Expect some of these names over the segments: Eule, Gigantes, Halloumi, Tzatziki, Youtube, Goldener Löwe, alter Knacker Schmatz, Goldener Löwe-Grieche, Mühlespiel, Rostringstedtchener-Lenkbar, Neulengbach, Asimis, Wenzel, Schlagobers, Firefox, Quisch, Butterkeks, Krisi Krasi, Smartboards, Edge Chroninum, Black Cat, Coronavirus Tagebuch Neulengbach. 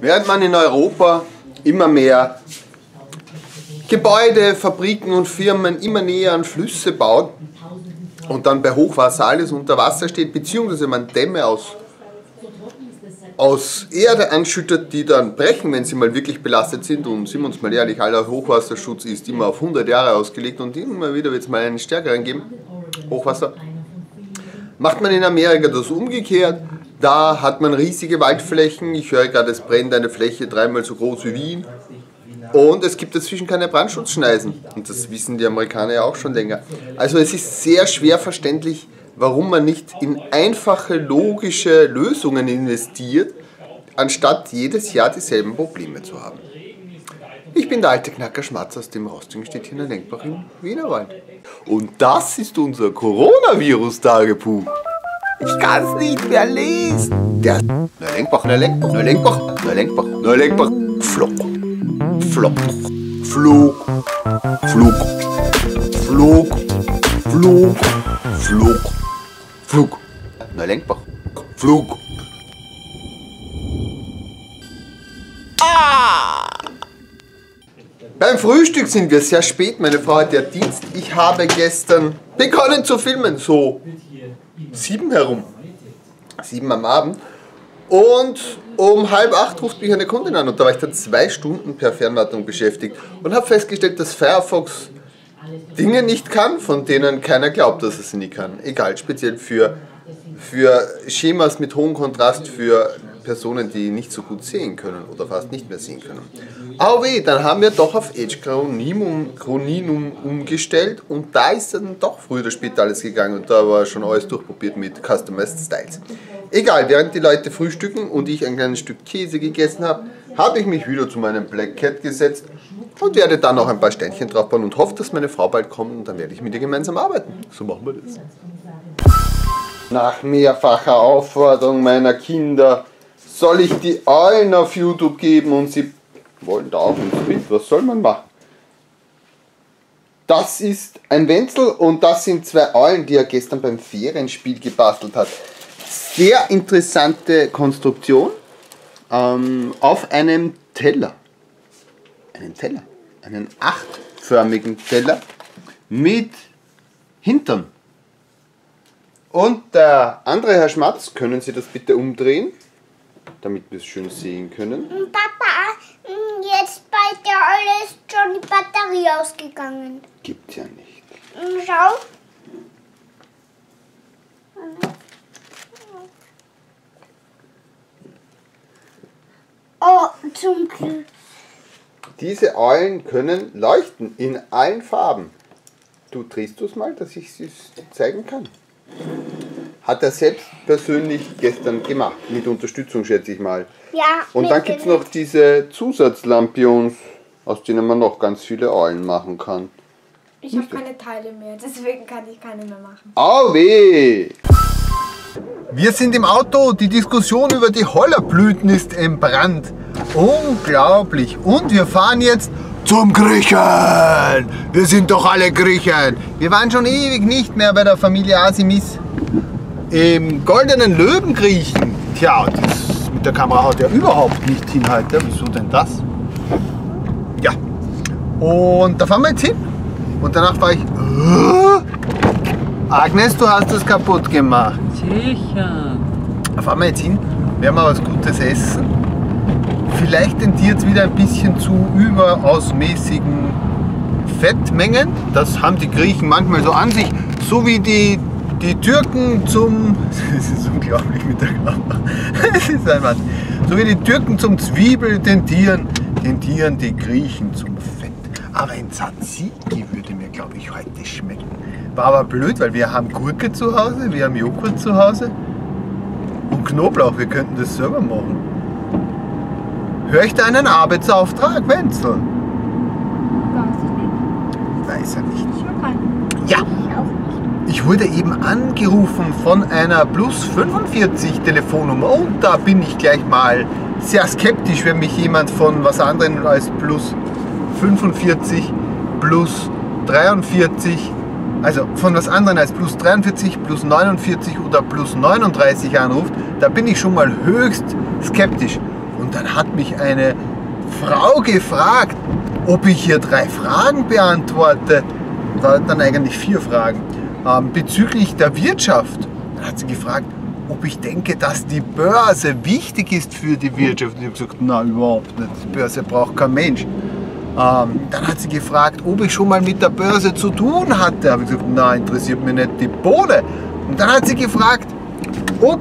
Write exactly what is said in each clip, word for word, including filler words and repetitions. Während man in Europa immer mehr Gebäude, Fabriken und Firmen immer näher an Flüsse baut und dann bei Hochwasser alles unter Wasser steht, beziehungsweise man Dämme aus, aus Erde anschüttet, die dann brechen, wenn sie mal wirklich belastet sind. Und sind wir uns mal ehrlich, aller Hochwasserschutz ist immer auf hundert Jahre ausgelegt und immer wieder wird es mal einen stärkeren geben, Hochwasser. Macht man in Amerika das umgekehrt, da hat man riesige Waldflächen. Ich höre gerade, es brennt eine Fläche dreimal so groß wie Wien. Und es gibt dazwischen keine Brandschutzschneisen. Und das wissen die Amerikaner ja auch schon länger. Also es ist sehr schwer verständlich, warum man nicht in einfache, logische Lösungen investiert, anstatt jedes Jahr dieselben Probleme zu haben. Ich bin der alte Knacker Schmatz aus dem Rostringstedtchener-Lenkbar im Wienerwald. Und das ist unser Coronavirus-Tagebuch. Ich kann's nicht mehr lesen. Der Neulengbach, Neulengbach, Neulengbach, Neulengbach, Neulengbach, Flock, Flock, Flog, Flug, Flog, Flug, Flug, Flug, Neulengbach, Flug. Beim Frühstück sind wir sehr spät, meine Frau hat ja Dienst. Ich habe gestern begonnen zu filmen, so sieben herum, sieben am Abend. Und um halb acht ruft mich eine Kundin an und da war ich dann zwei Stunden per Fernwartung beschäftigt und habe festgestellt, dass Firefox Dinge nicht kann, von denen keiner glaubt, dass es sie nicht kann. Egal, speziell für, für Schemas mit hohem Kontrast, für Personen, die nicht so gut sehen können oder fast nicht mehr sehen können. Au weh, dann haben wir doch auf Edge Chroninum, Chroninum umgestellt und da ist dann doch früher oder später alles gegangen und da war schon alles durchprobiert mit Customized Styles. Egal, während die Leute frühstücken und ich ein kleines Stück Käse gegessen habe, habe ich mich wieder zu meinem Black Cat gesetzt und werde dann noch ein paar Steinchen draufbauen und hoffe, dass meine Frau bald kommt und dann werde ich mit ihr gemeinsam arbeiten. So machen wir das. Nach mehrfacher Aufforderung meiner Kinder soll ich die Eulen auf YouTube geben und sie wollen da auch ins Bild. Was soll man machen? Das ist ein Wenzel und das sind zwei Eulen, die er gestern beim Ferienspiel gebastelt hat. Sehr interessante Konstruktion ähm, auf einem Teller. Einen Teller. Einen achtförmigen Teller mit Hintern. Und der andere Herr Schmatz, können Sie das bitte umdrehen? Damit wir es schön sehen können. Papa, jetzt bei der Eule ist schon die Batterie ausgegangen. Gibt's ja nicht. Schau. Oh, zum Glück. Diese Eulen können leuchten in allen Farben. Du drehst es mal, dass ich sie zeigen kann. Hat er selbst persönlich gestern gemacht, mit Unterstützung schätze ich mal. Ja. Und dann gibt es noch diese Zusatzlampions, aus denen man noch ganz viele Eulen machen kann. Ich habe keine Teile mehr, deswegen kann ich keine mehr machen. Au weh! Wir sind im Auto, die Diskussion über die Hollerblüten ist entbrannt. Unglaublich! Und wir fahren jetzt zum Griechen! Wir sind doch alle Griechen! Wir waren schon ewig nicht mehr bei der Familie Asimis im Goldenen Löwen-Griechen. Tja, das mit der Kamera haut ja überhaupt nicht hin heute. Wieso denn das? Ja. Und da fahren wir jetzt hin. Und danach war ich... Oh, Agnes, du hast das kaputt gemacht. Sicher. Da fahren wir jetzt hin. Werden wir was Gutes essen. Vielleicht tendiert es wieder ein bisschen zu überaus mäßigen Fettmengen. Das haben die Griechen manchmal so an sich. So wie die... Die Türken zum... Es ist unglaublich mit der Kamera. Es ist ein Mann. So wie die Türken zum Zwiebel tendieren, tendieren die Griechen zum Fett. Aber ein Tzatziki würde mir, glaube ich, heute schmecken. War aber blöd, weil wir haben Gurke zu Hause, wir haben Joghurt zu Hause und Knoblauch. Wir könnten das selber machen. Höre ich da einen Arbeitsauftrag, Wenzel? Weiß er nicht. Ja. Ich wurde eben angerufen von einer plus fünfundvierzig Telefonnummer und da bin ich gleich mal sehr skeptisch, wenn mich jemand von was anderem als plus fünfundvierzig, plus dreiundvierzig, also von was anderem als plus dreiundvierzig, plus neunundvierzig oder plus neununddreißig anruft, da bin ich schon mal höchst skeptisch. Und Und dann hat mich eine Frau gefragt, ob ich hier drei Fragen beantworte. Da hat dann eigentlich vier Fragen. Ähm, bezüglich der Wirtschaft. Dann hat sie gefragt, ob ich denke, dass die Börse wichtig ist für die Wirtschaft. Und ich habe gesagt, na, überhaupt nicht. Die Börse braucht kein Mensch. Ähm, dann hat sie gefragt, ob ich schon mal mit der Börse zu tun hatte. Da habe ich gesagt, na, interessiert mich nicht die Bohne. Und dann hat sie gefragt, ob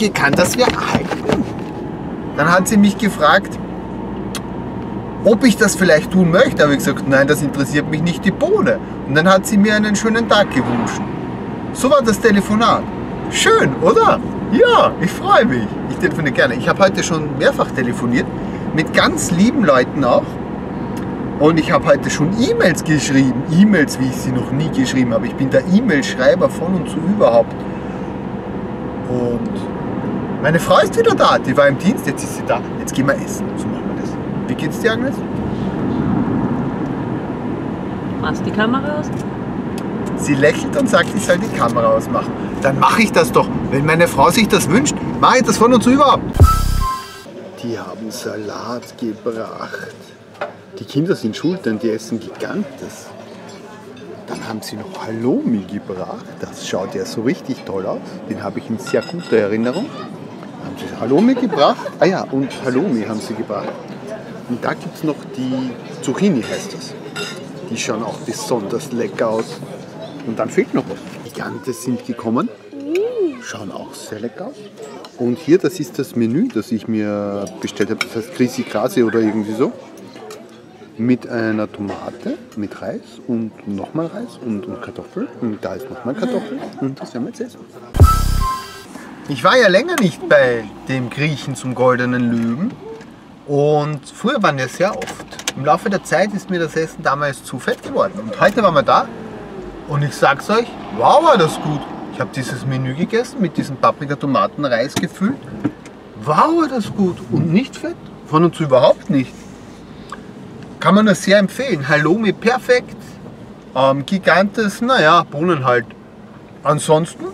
ich kann das verhalten. Dann hat sie mich gefragt, ob ich das vielleicht tun möchte. Da habe ich gesagt, nein, das interessiert mich nicht die Bohne. Und dann hat sie mir einen schönen Tag gewünscht. So war das Telefonat. Schön, oder? Ja, ich freue mich. Ich telefoniere gerne. Ich habe heute schon mehrfach telefoniert. Mit ganz lieben Leuten auch. Und ich habe heute schon E-Mails geschrieben. E-Mails, wie ich sie noch nie geschrieben habe. Ich bin der E-Mail-Schreiber von und zu überhaupt. Und meine Frau ist wieder da. Die war im Dienst, jetzt ist sie da. Jetzt gehen wir essen. So machen wir das. Wie geht's dir, Agnes? Machst du die Kamera aus? Sie lächelt und sagt, ich soll die Kamera ausmachen. Dann mache ich das doch. Wenn meine Frau sich das wünscht, mache ich das von und zu überhaupt. Die haben Salat gebracht. Die Kinder sind schuld, denn die essen Gigantes. Dann haben sie noch Halloumi gebracht. Das schaut ja so richtig toll aus. Den habe ich in sehr guter Erinnerung. Haben sie Halloumi gebracht? Ah ja, und Halloumi haben sie gebracht. Und da gibt es noch die Zucchini, heißt das. Die schauen auch besonders lecker aus. Und dann fehlt noch was. Gigantes sind gekommen. Schauen auch sehr lecker aus. Und hier, das ist das Menü, das ich mir bestellt habe. Das heißt Krisi Krasi oder irgendwie so. Mit einer Tomate, mit Reis und nochmal Reis und, und Kartoffeln. Und da ist nochmal Kartoffeln und das werden wir jetzt essen. Ich war ja länger nicht bei dem Griechen zum Goldenen Löwen. Und früher waren wir sehr oft. Im Laufe der Zeit ist mir das Essen damals zu fett geworden. Und heute waren wir da und ich sag's euch, wow, war das gut. Ich habe dieses Menü gegessen mit diesem Paprika-Tomaten-Reis gefüllt. Wow, war das gut und nicht fett. Von und zu überhaupt nicht. Kann man das sehr empfehlen. Halloumi perfekt, ähm, Gigantes, naja, Bohnen halt. Ansonsten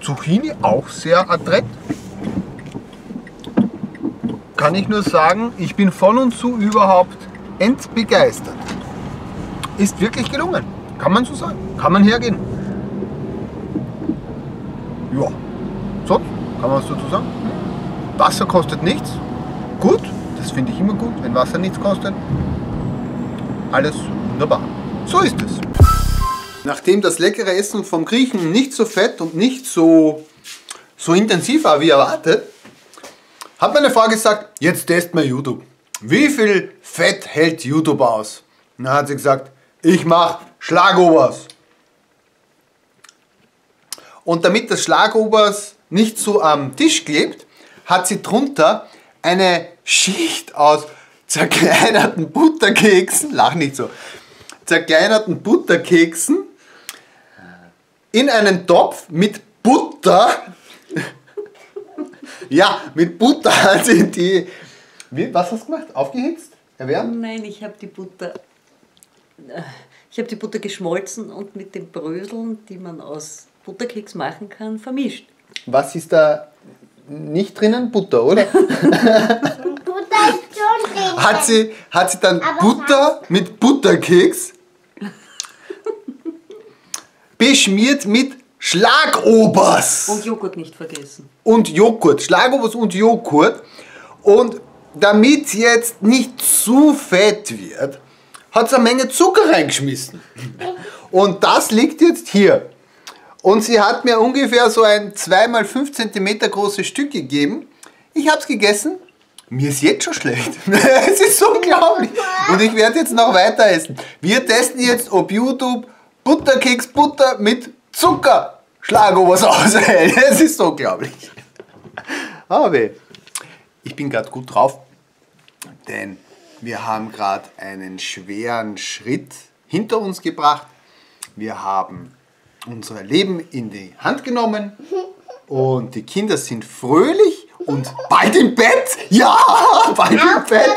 Zucchini auch sehr adrett. Kann ich nur sagen, ich bin von und zu überhaupt entbegeistert. Ist wirklich gelungen, kann man so sagen, kann man hergehen. Ja, so, kann man es dazu sagen. Wasser kostet nichts, gut, das finde ich immer gut, wenn Wasser nichts kostet. Alles wunderbar. So ist es. Nachdem das leckere Essen vom Griechen nicht so fett und nicht so, so intensiv war wie erwartet, hat meine Frau gesagt, jetzt testen wir YouTube. Wie viel Fett hält YouTube aus? Und dann hat sie gesagt, ich mache Schlagobers. Und damit das Schlagobers nicht so am Tisch klebt, hat sie drunter eine Schicht aus zerkleinerten Butterkeksen, lach nicht so, zerkleinerten Butterkeksen in einen Topf mit Butter, ja, mit Butter hat sie die, wie, was hast du gemacht? Aufgehitzt? Erwärmt? Nein, ich habe die Butter, ich habe die Butter geschmolzen und mit den Bröseln, die man aus Butterkeks machen kann, vermischt. Was ist da nicht drinnen? Butter, oder? Hat sie, hat sie dann aber Butter mit Butterkeks beschmiert mit Schlagobers. Und Joghurt nicht vergessen. Und Joghurt, Schlagobers und Joghurt. Und damit es jetzt nicht zu fett wird, hat sie eine Menge Zucker reingeschmissen. Und das liegt jetzt hier. Und sie hat mir ungefähr so ein zwei mal fünf Zentimeter großes Stück gegeben. Ich habe es gegessen. Mir ist jetzt schon schlecht. Es ist unglaublich. Und ich werde jetzt noch weiter essen. Wir testen jetzt, ob YouTube Butterkeks Butter mit Zucker Schlagobers aushält. Es ist unglaublich. Aber ich bin gerade gut drauf, denn wir haben gerade einen schweren Schritt hinter uns gebracht. Wir haben unser Leben in die Hand genommen und die Kinder sind fröhlich. Und bald im Bett? Ja, bald im Bett.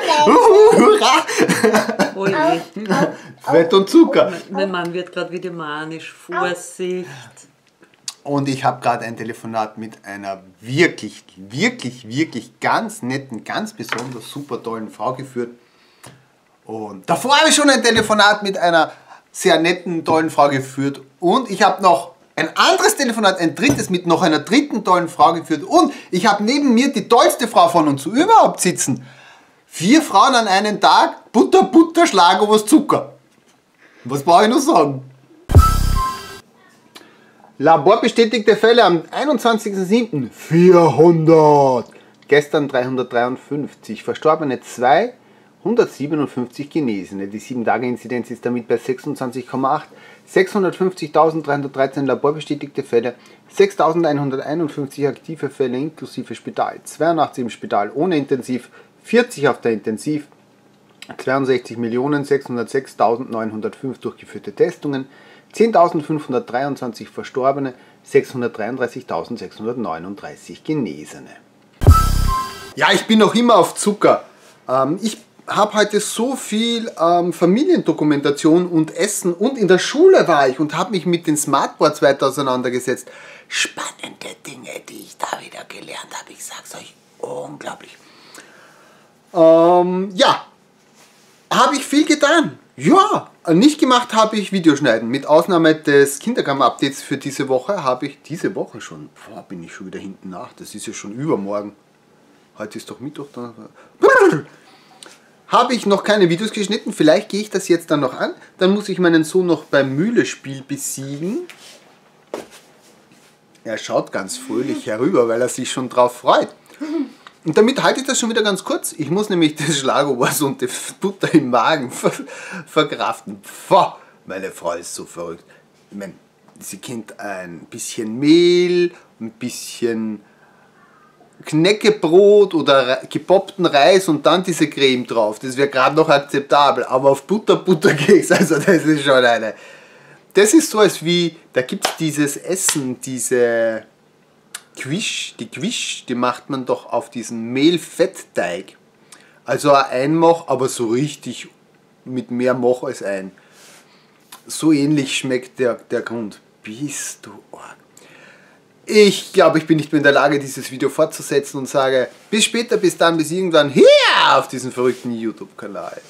Hurra! Fett und Zucker. Mein Mann wird gerade wieder manisch. Vorsicht. Und ich habe gerade ein Telefonat mit einer wirklich, wirklich, wirklich ganz netten, ganz besonders super tollen Frau geführt. Und davor habe ich schon ein Telefonat mit einer sehr netten, tollen Frau geführt. Und ich habe noch ein anderes Telefonat, ein drittes mit noch einer dritten tollen Frau geführt. Und ich habe neben mir die tollste Frau von uns überhaupt sitzen. Vier Frauen an einem Tag, Butter, Butter, Schlagobers, Zucker. Was brauche ich noch sagen? Laborbestätigte Fälle am einundzwanzigsten siebten vierhundert. Gestern dreihundertdreiundfünfzig. Verstorbene zwei, hundertsiebenundfünfzig Genesene. Die sieben-Tage-Inzidenz ist damit bei sechsundzwanzig Komma acht. sechshundertfünfzigtausenddreihundertdreizehn laborbestätigte Fälle, sechstausendeinhunderteinundfünfzig aktive Fälle inklusive Spital, zweiundachtzig im Spital ohne Intensiv, vierzig auf der Intensiv, zweiundsechzig Millionen sechshundertsechstausendneunhundertfünf durchgeführte Testungen, zehntausendfünfhundertdreiundzwanzig Verstorbene, sechshundertdreiunddreißigtausendsechshundertneununddreißig Genesene. Ja, ich bin noch immer auf Zucker. Ähm, ich habe heute so viel ähm, Familiendokumentation und Essen und in der Schule war ich und habe mich mit den Smartboards weiter auseinandergesetzt. Spannende Dinge, die ich da wieder gelernt habe. Ich sag's euch, unglaublich. Ähm, ja, habe ich viel getan. Ja, nicht gemacht habe ich Videoschneiden. Mit Ausnahme des Kindergarten-Updates für diese Woche habe ich diese Woche schon. Boah, bin ich schon wieder hinten nach. Das ist ja schon übermorgen. Heute ist doch Mittwoch. Dann habe ich noch keine Videos geschnitten. Vielleicht gehe ich das jetzt dann noch an. Dann muss ich meinen Sohn noch beim Mühlespiel besiegen. Er schaut ganz fröhlich herüber, weil er sich schon drauf freut. Und damit halte ich das schon wieder ganz kurz. Ich muss nämlich das Schlagobers und die Butter im Magen ver verkraften. Pfau, meine Frau ist so verrückt. Ich meine, sie kennt ein bisschen Mehl, ein bisschen Knäckebrot oder gepoppten Reis und dann diese Creme drauf. Das wäre gerade noch akzeptabel. Aber auf Butter, Butterkeks, also das ist schon eine... Das ist so, als wie, da gibt es dieses Essen, diese... Quisch, die Quisch, die macht man doch auf diesen Mehlfettteig. Also ein Einmach, aber so richtig mit mehr Mach als ein. So ähnlich schmeckt der, der Grund. Bist du arg. Ich glaube, ich bin nicht mehr in der Lage, dieses Video fortzusetzen und sage, bis später, bis dann, bis irgendwann hier auf diesem verrückten YouTube-Kanal.